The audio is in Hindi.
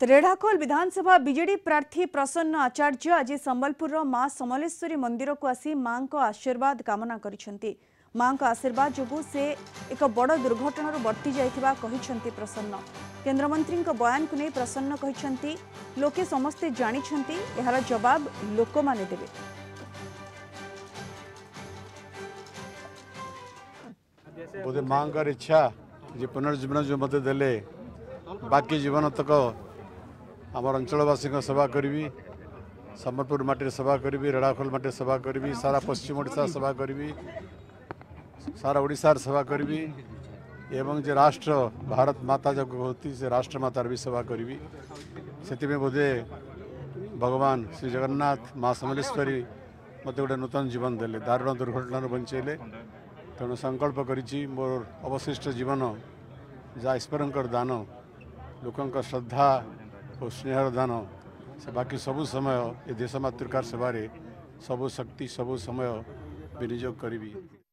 त्रेढाकोल विधानसभा बीजेडी प्रार्थी प्रसन्न आचार्य आज संबलपुर मां समलेश्वरी मंदिर को आसी मां को आशीर्वाद कामना करिसेंती। मां को आशीर्वाद जोगु से एक बड़ दुर्घटनार बर्ती जाइथिबा कहिसेंती प्रसन्न। केन्द्रमंत्री बयान को नहीं प्रसन्न कहिसेंती लोके समस्ते जानिसेंती यार जवाब लोक माने देबे। बोधे मां का इच्छा जे पुनर्जीवन जो मते देले बाकी जीवन तक आमर अंचलवासी सेवा करी, संबलपुर मटे सेवा करी, रेढ़ाखोल मटे सेवा करी, सारा पश्चिम ओडिशा सेवा करी, सारा ओडिशार सेवा करी एवं जे राष्ट्र भारत माता जब होती से राष्ट्र मातार भी सेवा करी। से बोधे भगवान श्रीजगन्नाथ माँ समलेश्वरी मत गोटे नूतन जीवन देले, दारुण दुर्घटन बंचेले। तेणु संकल्प करी मोर अवशिष्ट जीवन जहाँ ईश्वर दान लोक श्रद्धा और स्नेहर दान से बाकी सबू समय ये देश मातृकार सेवारे सबू शक्ति सबू समय विनियोग करी।